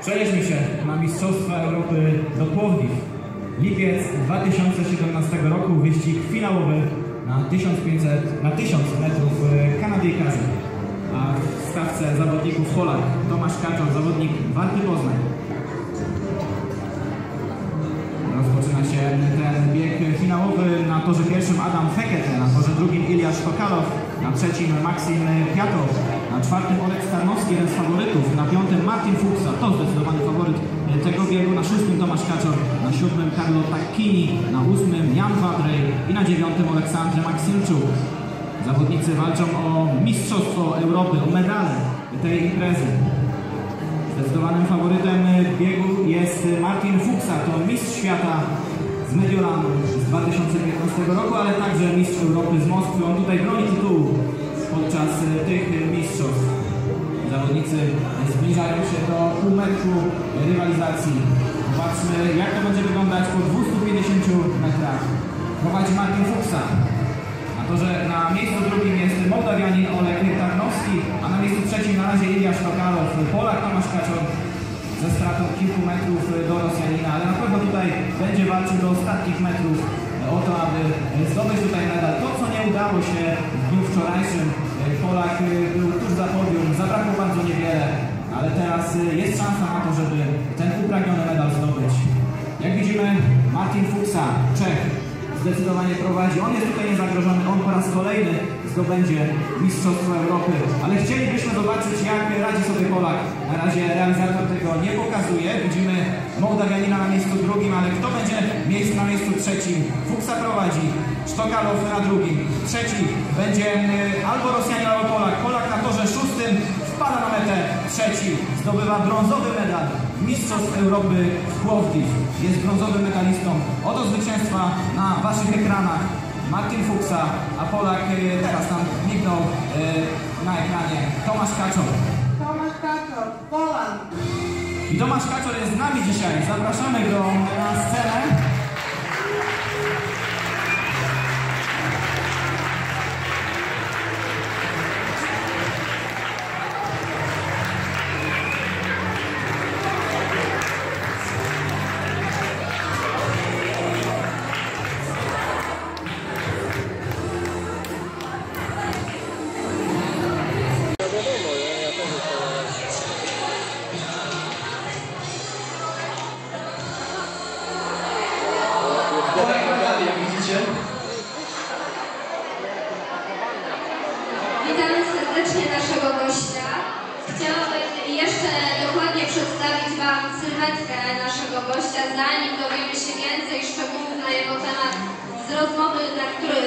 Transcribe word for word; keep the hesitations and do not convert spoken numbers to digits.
Przenieśmy się na Mistrzostwa Europy do Płowdiw. Lipiec dwa tysiące siedemnastego roku, wyścig finałowy na tysiąc metrów Kanady i Kazach. A w stawce zawodników Polak Tomasz Kaczor, zawodnik Warty Poznań. Rozpoczyna się ten bieg finałowy. Na torze pierwszym Adam Fekete, na torze drugim Iliasz Kokalow, na trzecim Maksim Piatrou, na czwartym Oleg Starnowski, jeden z faworytów, na piątym Martin Fuksa, to zdecydowany faworyt tego biegu, na szóstym Tomasz Kaczor, na siódmym Carlo Takkini, na ósmym Jan Badrej i na dziewiątym Aleksandrze Maksimczu. Zawodnicy walczą o Mistrzostwo Europy, o medale tej imprezy. Zdecydowanym faworytem biegu jest Martin Fuksa, to mistrz świata z Mediolanu z dwa tysiące piętnastego roku, ale także mistrz Europy z Moskwy. On tutaj broni tytułu podczas tych mistrzostw. Zawodnicy zbliżają się do pół metru rywalizacji. Zobaczmy, jak to będzie wyglądać po dwustu pięćdziesięciu metrach. Prowadzi Martin Fuksa. A to, że na miejscu drugim jest Mołdawianin Oleg Starnowski, a na miejscu trzecim na razie Iliasz Kokalow, Polak Tomasz Kaczor, ze stratą kilku metrów do Rosjanina, ale na pewno tutaj będzie walczył do ostatnich metrów o to, aby zdobyć tutaj medal. To, co nie udało się w dniu wczorajszym, Polak był tuż za podium, zabrakło bardzo niewiele, ale teraz jest szansa na to, żeby ten upragniony medal zdobyć. Jak widzimy, Martin Fuksa, Czech, zdecydowanie prowadzi. On jest tutaj niezagrożony, on po raz kolejny zdobędzie Mistrzostwo Europy. Ale chcielibyśmy zobaczyć, jak radzi sobie Polak. Na razie realizator tego nie pokazuje. Widzimy Mołdawianina na miejscu drugim, ale kto będzie miejsc na miejscu trzecim? Fuksa prowadzi, Sztokalow na drugim. Trzeci będzie albo Rosjanin, albo Polak. Polak na torze szóstym wpada na metę. Trzeci zdobywa brązowy medal Mistrzostw Europy w Płowdiw. Jest brązowym medalistą. Oto zwycięstwa na waszych ekranach. Martin Fuksa, a Polak teraz nam mignął e, na ekranie. Tomasz Kaczor. Tomasz Kaczor, Polak. I Tomasz Kaczor jest z nami dzisiaj. Zapraszamy go na scenę. Witam serdecznie naszego gościa. Chciałabym jeszcze dokładnie przedstawić Wam sylwetkę naszego gościa, zanim dowiemy się więcej szczegółów na jego temat z rozmowy, na której